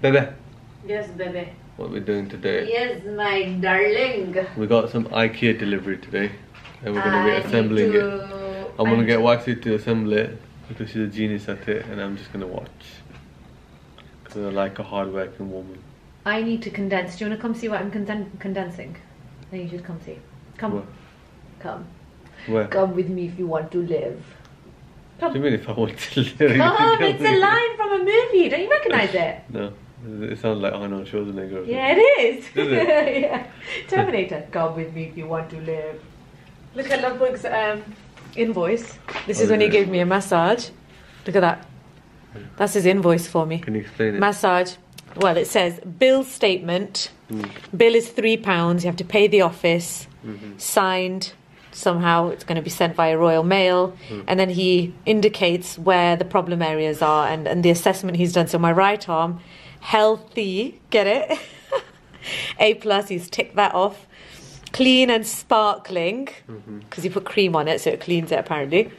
Bebe. Yes, Bebe. What are we doing today? Yes, my darling. We got some IKEA delivery today, and we're gonna be assembling it. I'm gonna get Waxi to assemble it because she's a genius at it, and I'm just gonna watch because I like a hard-working woman. I need to condense. Do you wanna come see what I'm condensing? Then you should come see. Come. Where? Come. Where? Come with me if you want to live. Come. Do you mean if I want to live? Come, it's a line from a movie. Don't you recognize it? No. It sounds like Arnold Schwarzenegger. Yeah, it is. Does it? Yeah. Terminator. Come with me if you want to live. Look at Lovebug's invoice. This is when he gave me a massage. Look at that. That's his invoice for me. Can you explain it? Massage. Well, it says bill statement. Bill is £3. You have to pay the office. Signed. Somehow it's going to be sent via Royal Mail, and then he indicates where the problem areas are and the assessment he's done. So my right arm, healthy, get it? A+, he's ticked that off. Clean and sparkling, because he put cream on it, so it cleans it apparently.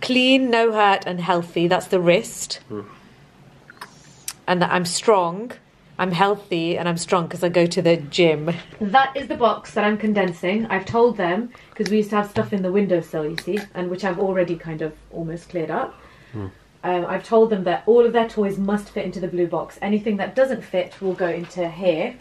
Clean, no hurt, and healthy, that's the wrist. And that I'm strong. I'm healthy and I'm strong because I go to the gym. That is the box that I'm condensing. I've told them because we used to have stuff in the windowsill, you see, and which I've already kind of almost cleared up. I've told them that all of their toys must fit into the blue box. Anything that doesn't fit will go into here.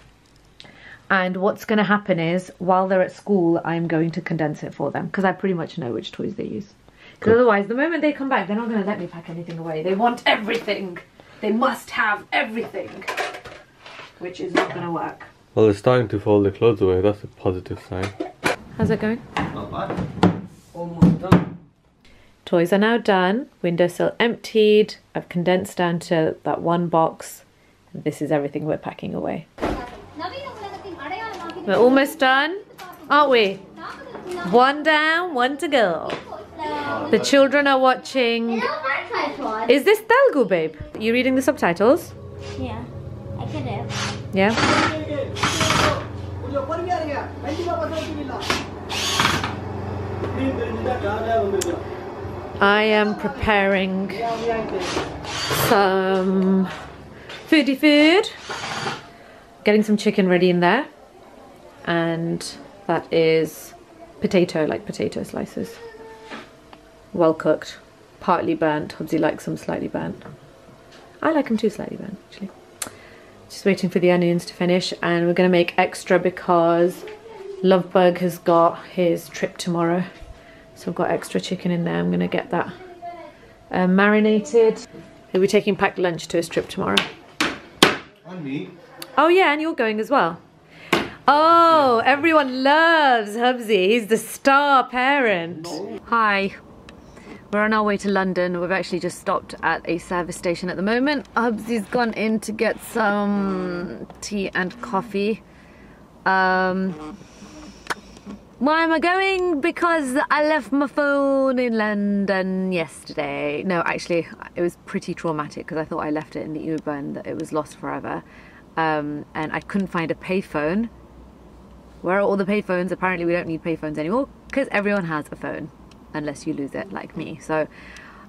And what's going to happen is while they're at school, I'm going to condense it for them because I pretty much know which toys they use. Because otherwise, the moment they come back, they're not going to let me pack anything away. They want everything. They must have everything. Which is not going to work. Well, they're starting to fold the clothes away. That's a positive sign. How's it going? Not bad. Almost done. Toys are now done. Windowsill emptied. I've condensed down to that one box. This is everything we're packing away. We're almost done, aren't we? One down, one to go. The children are watching. Is this Telugu, babe? Are you reading the subtitles? Yeah. Yeah. I am preparing some foodie food. Getting some chicken ready in there. And that is potato, like potato slices. Well cooked. Partly burnt. Hubsy likes them slightly burnt. I like them too slightly burnt, actually. Just waiting for the onions to finish, and we're going to make extra because Lovebug has got his trip tomorrow. So I've got extra chicken in there. I'm going to get that marinated. He'll be taking packed lunch to his trip tomorrow. And me. Oh yeah, and you're going as well. Oh, everyone loves Hubsy. He's the star parent. Hi. We're on our way to London. We've actually just stopped at a service station at the moment. Hubsy's gone in to get some tea and coffee. Why am I going? Because I left my phone in London yesterday. No, actually, it was pretty traumatic because I thought I left it in the Uber and that it was lost forever. And I couldn't find a payphone. Where are all the payphones? Apparently we don't need payphones anymore because everyone has a phone. Unless you lose it like me. So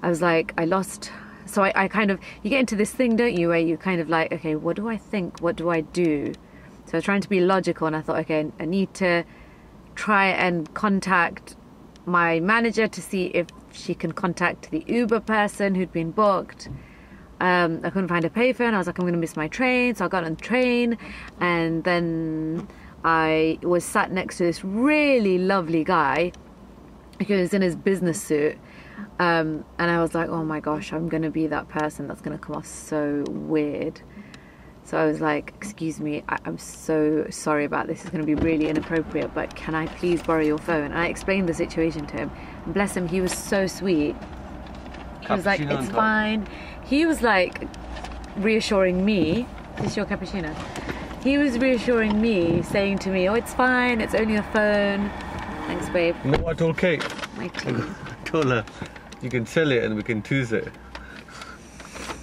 I was like, I lost. So I kind of, you get into this thing, don't you, where you kind of like, okay, what do I think? What do I do? So I was trying to be logical, and I thought, okay, I need to try and contact my manager to see if she can contact the Uber person who'd been booked. I couldn't find a payphone. I was like, I'm gonna miss my train. So I got on the train, and then I was sat next to this really lovely guy. He was in his business suit, and I was like, oh my gosh, I'm gonna be that person that's gonna come off so weird. So I was like, excuse me, I'm so sorry about this, it's gonna be really inappropriate, but can I please borrow your phone? And I explained the situation to him, and bless him, he was so sweet. He was like, it's fine. He was like reassuring me. Is this your cappuccino? He was reassuring me, saying to me, oh, it's fine, it's only a phone. Thanks, babe. You know what I told Kate? I told her, you can sell it and we can choose it.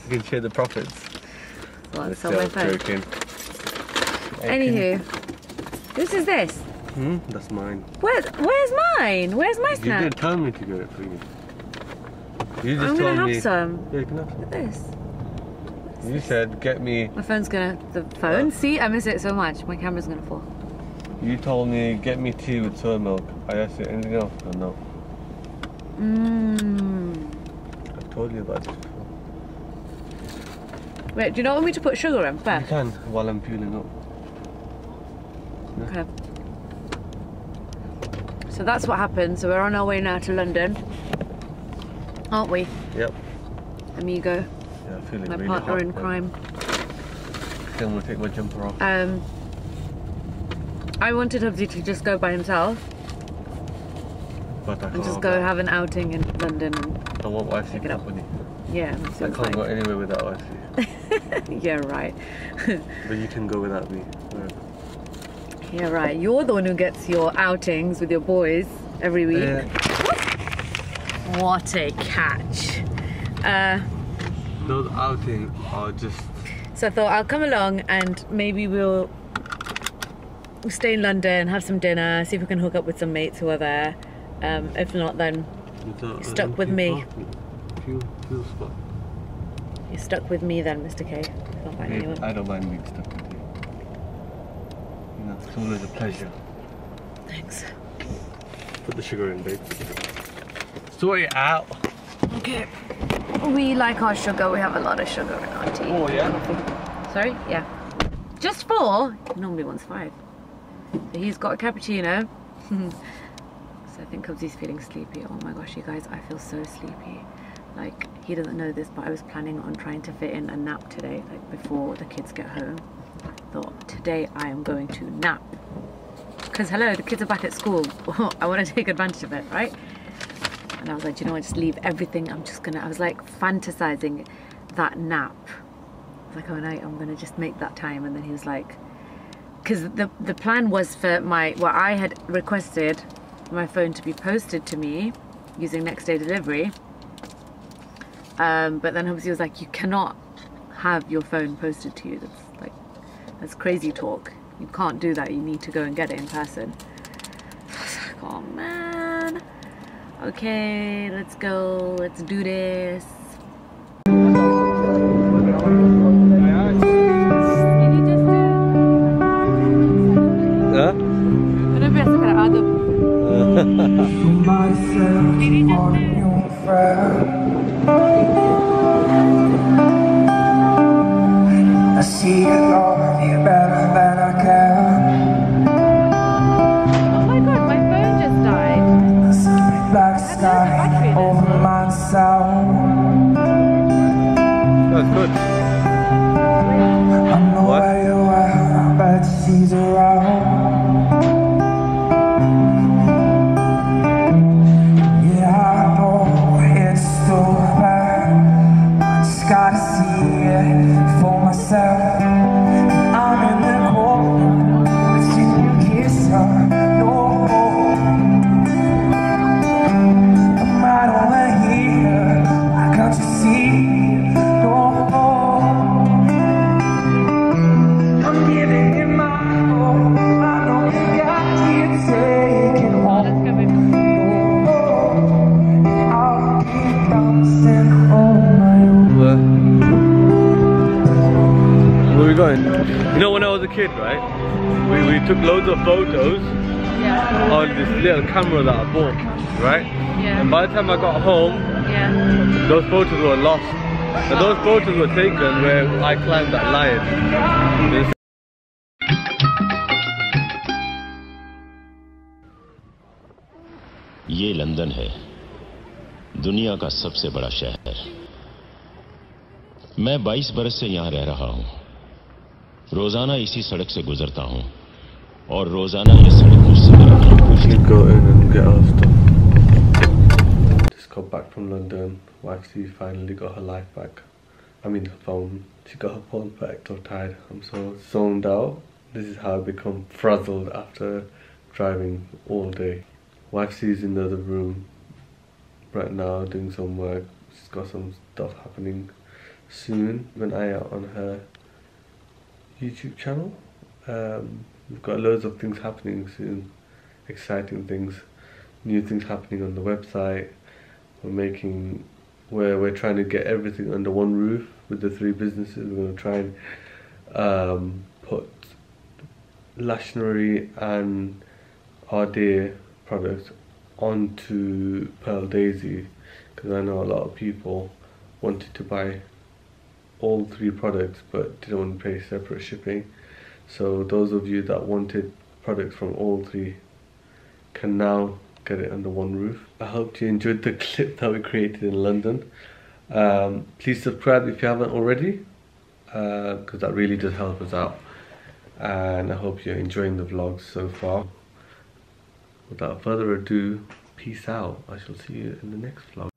We can share the profits. Well, I'll sell my phone. Anywho, whose is this? That's mine. Where's mine? Where's my snack? You didn't tell me to get it for you. You just told me. I'm gonna have some. Yeah, you can have some. Look at this. You said get me... My phone's gonna... The phone? See? I miss it so much. My camera's gonna fall. You told me get me tea with soy milk. I asked you anything else or no? I told you about this before. Wait, do you not want me to put sugar in first? You can, while I'm peeling up. Yeah. Okay. So that's what happened. So we're on our way now to London. Aren't we? Yep. Amigo. Yeah, I feel like my really partner hot, in crime. I am going to take my jumper off. I wanted him to just go by himself. But I can't. And just go have an outing in London. And I want wifey company. Yeah, I can't go anywhere without wifey. Yeah, right. But you can go without me. Wherever. Yeah, right. You're the one who gets your outings with your boys every week. What a catch. Those outings are just... So I thought I'll come along and maybe we'll stay in London, have some dinner, see if we can hook up with some mates who are there. If not, then you're stuck with me. You're stuck with me then, Mr. K. I don't mind being stuck with you. You know, it's always a pleasure. Thanks. Put the sugar in, babe. Sort it out. Okay. We like our sugar. We have a lot of sugar in our tea. Oh, yeah? Sorry? Yeah. Just four? Normally one's five. So he's got a cappuccino. So I think Cubsy's feeling sleepy. Oh my gosh, you guys, I feel so sleepy. Like, he doesn't know this, but I was planning on trying to fit in a nap today, like before the kids get home. I thought, today I am going to nap. Because, hello, the kids are back at school. I want to take advantage of it, right? And I was like, you know what, just leave everything. I'm just gonna, I was like fantasizing that nap. I was like, oh no, I'm gonna just make that time. And then he was like, because the plan was for my, well, I had requested my phone to be posted to me using next day delivery. But then obviously he was like, you cannot have your phone posted to you. That's like, that's crazy talk. You can't do that. You need to go and get it in person. I was like, oh man. Okay, let's go, let's do this. I see it all of you better than I can. Oh my god, my phone just died. Black sky over my sound. That's good. I know where you are, but she's around. Yeah, I know it's so bad. I just gotta see it for myself. I'm in the cold, but she can kiss her. You know, when I was a kid, right, we took loads of photos on this little camera that I bought, right? Yeah. And by the time I got home, those photos were lost. And those photos were taken where I climbed that lion. This is London, दुनिया का सबसे बड़ा शहर. मैं 22 बरस से यहाँ रह रहा हूँ. रोजाना इसी सड़क से गुजरता हूँ और रोजाना ये सड़क मुझसे YouTube channel. We've got loads of things happening soon, exciting things, new things happening on the website. We're trying to get everything under one roof. with the three businesses. We're going to try and put Lashionery and our Day product onto Pearl Daisy, because I know a lot of people wanted to buy all three products but didn't want to pay separate shipping. So those of you that wanted products from all three can now get it under one roof. I hope you enjoyed the clip that we created in London. Please subscribe if you haven't already, because that really does help us out, and I hope you're enjoying the vlogs so far. Without further ado, peace out. I shall see you in the next vlog.